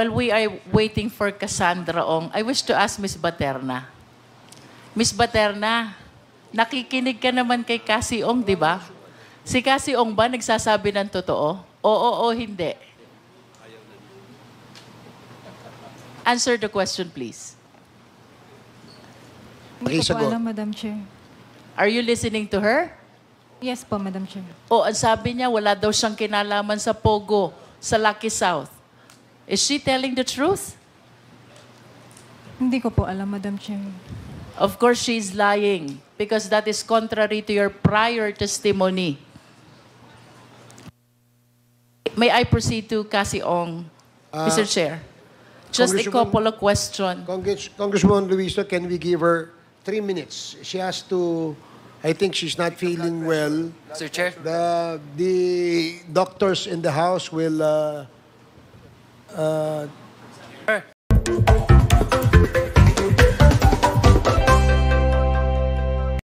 While we are waiting for Cassandra Ong, I wish to ask Ms. Baterna. Ms. Baterna, nakikinig ka naman kay Cassie Ong, di ba? Si Cassie Ong ba nagsasabi ng totoo? Oo o hindi? Answer the question, please. Hindi ko po alam, Madam Chair. Are you listening to her? Yes po, Madam Chair. O, ang sabi niya, wala daw siyang kinalaman sa Pogo, sa Lucky South. Is she telling the truth? Hindi ko po alam, Madam Chair. Of course, she's lying because that is contrary to your prior testimony. May I proceed to Cassie Ong, Mr. Chair? Just a couple of questions. Congresswoman Luistro, can we give her 3 minutes? She has to. I think she's not feeling well. Mr. Chair, the doctors in the house will.